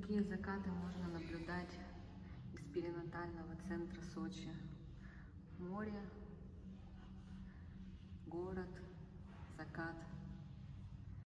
Такие закаты можно наблюдать из перинатального центра Сочи. Море, город, закат.